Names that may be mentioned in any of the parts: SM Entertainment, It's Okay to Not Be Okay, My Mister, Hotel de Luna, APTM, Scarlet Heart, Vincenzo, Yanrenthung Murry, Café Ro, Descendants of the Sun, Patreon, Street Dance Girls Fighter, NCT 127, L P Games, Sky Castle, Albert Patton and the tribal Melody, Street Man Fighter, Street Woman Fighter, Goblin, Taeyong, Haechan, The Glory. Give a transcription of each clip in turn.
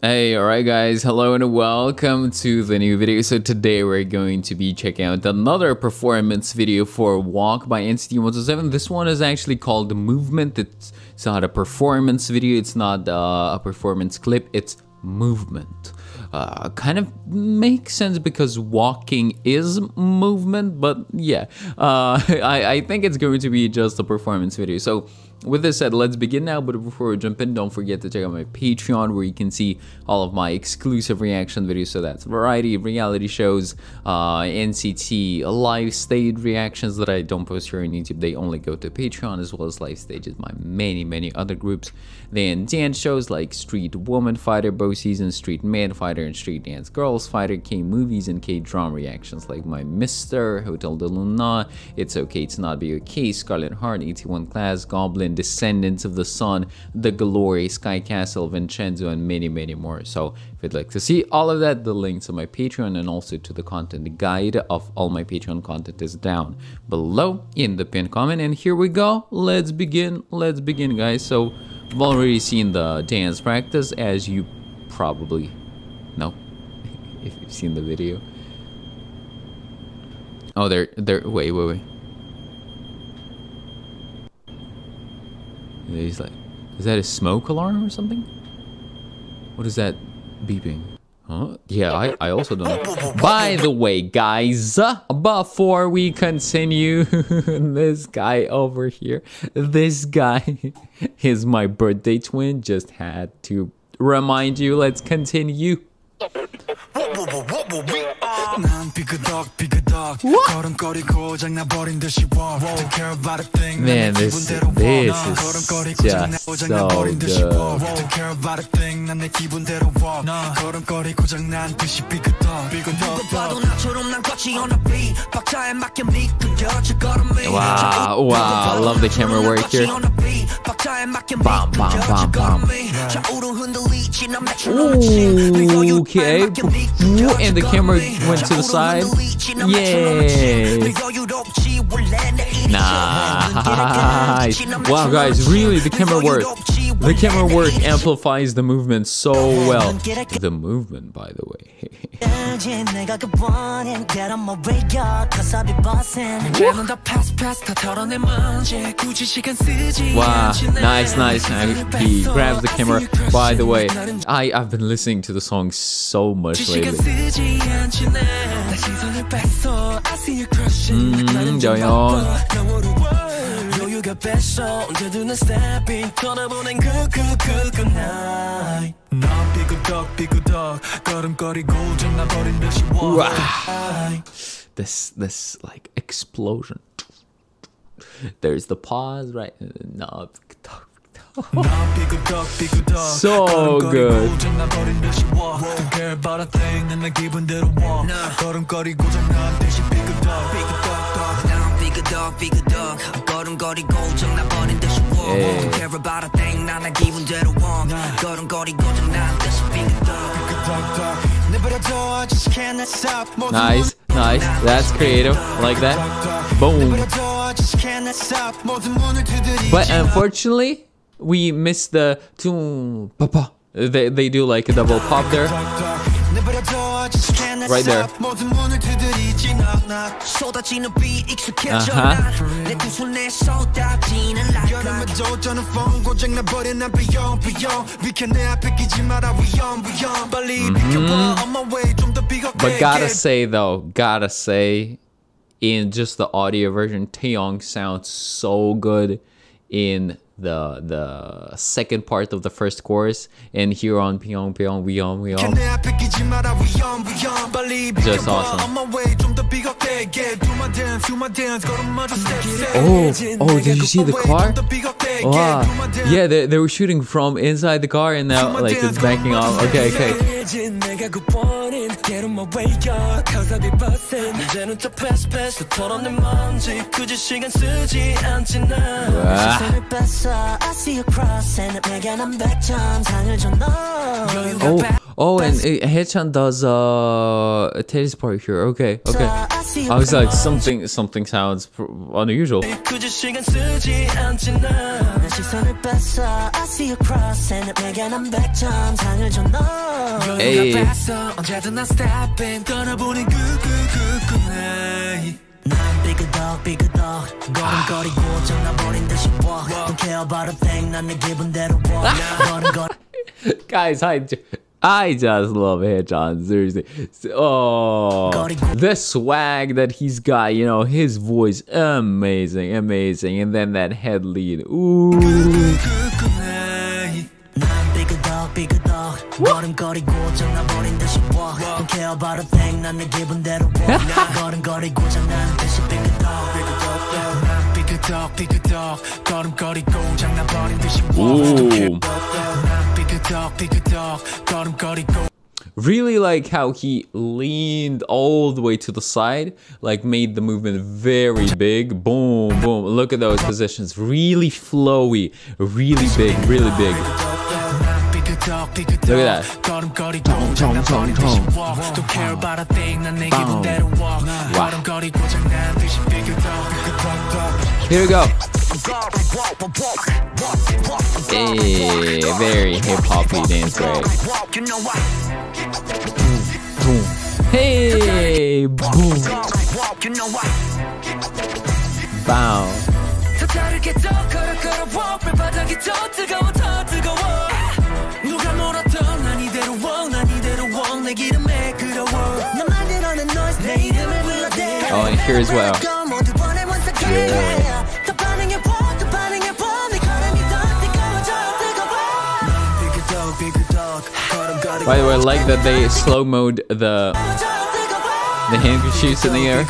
Hey, alright guys, hello and welcome to the new video. So today we're going to be checking out another performance video for Walk by NCT 127. This one is actually called Movement. It's not a performance video, it's not a performance clip, it's movement. Kind of makes sense because walking is movement, but yeah, I think it's going to be just a performance video. So with this said, let's begin now, but before we jump in, don't forget to check out my Patreon where you can see all of my exclusive reaction videos. So that's variety, reality shows, NCT live stage reactions that I don't post here on YouTube. They only go to Patreon, as well as live stages, my many other groups. Then dance shows like Street Woman Fighter, both seasons, Street Man Fighter and Street Dance Girls Fighter, K-movies and K-drama reactions like My Mister, Hotel de Luna, It's Okay to Not Be Okay, Scarlet Heart, 81 Class, Goblin, Descendants of the Sun, The Glory, Sky Castle, Vincenzo, and many more. So if you'd like to see all of that, the links to my Patreon and also to the content guide of all my Patreon content is down below in the pinned comment. And here we go, let's begin guys. So we've already seen the dance practice, as you probably know if you've seen the video. Oh, they're wait. He's like, is that a smoke alarm or something? What is that beeping? Huh? Yeah, I also don't know. By the way, guys, before we continue, this guy over here, this guy is my birthday twin. Just had to remind you, let's continue. Man, this is just so good. Wow, wow, I love the camera work here. Bam, bam, bam, bam. Ooh, okay. Ooh, and the camera went to the side. Yeah. Nice. Wow, guys, really, the camera work. The camera work amplifies the movement so well. The movement, by the way. Wow, nice. He grabs the camera. By the way, I've been listening to the song so much lately. Wow. This like explosion. There's the pause, right? No. So good. Yeah. Nice. That's creative. Like that. Boom. But unfortunately, we missed the two papa. They do like a double pop there. Right there. But gotta say, in just the audio version, Taeyong sounds so good in the second part of the first chorus, and here on Pyong, just awesome. Oh, did you see the car? Wow. Yeah, they were shooting from inside the car, and now like it's backing off. Okay. Oh, and Haechan does a tennis part here. Okay. I was like, something sounds unusual. Hey. Guys, I just love Haechan, seriously. Oh, the swag that he's got, you know, his voice, amazing, amazing. And then that head lead, ooh. Really like how he leaned all the way to the side, like made the movement very big. Boom, boom. Look at those positions. Really flowy, really big, really big. Look at that. Here we go. Hey, very hip-hop-y dance break. Hey, boom. Bow. Oh, and here as well. Yeah. By the way, I like that they slow-moed the handkerchiefs in the air.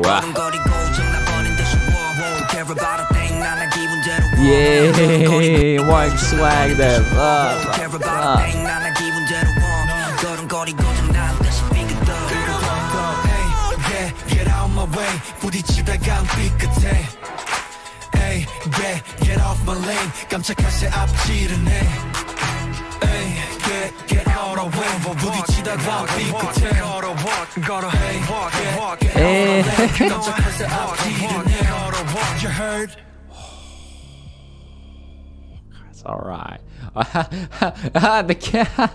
Wow. Yeah, Mark swag that. Get off my lane. Get out of way. That's alright. The cat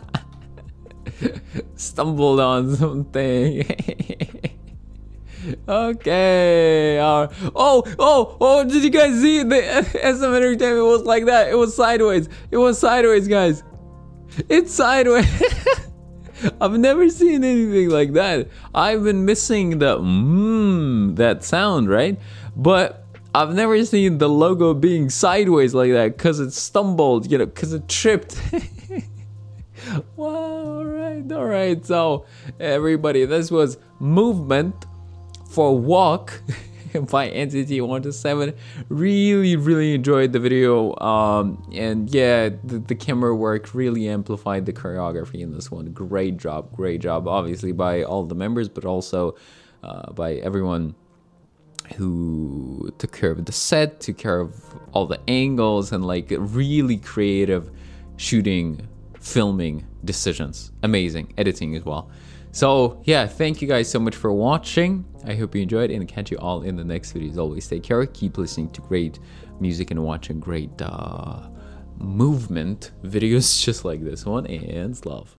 stumbled on something. Okay. Oh, did you guys see the SM Entertainment was like that? It was sideways. It was sideways, guys. It's sideways. I've never seen anything like that. I've been missing the that sound, right? But I've never seen the logo being sideways like that, because it stumbled, you know, because it tripped. Wow, all right. So everybody, this was Movement for Walk by NCT 127. Really enjoyed the video, and yeah, the camera work really amplified the choreography in this one. Great job obviously by all the members, but also by everyone who took care of the set, took care of all the angles, and like really creative shooting, filming decisions, amazing editing as well. So yeah, thank you guys so much for watching. I hope you enjoyed, and catch you all in the next video. As always, take care, keep listening to great music, and watching great movement videos just like this one, and love.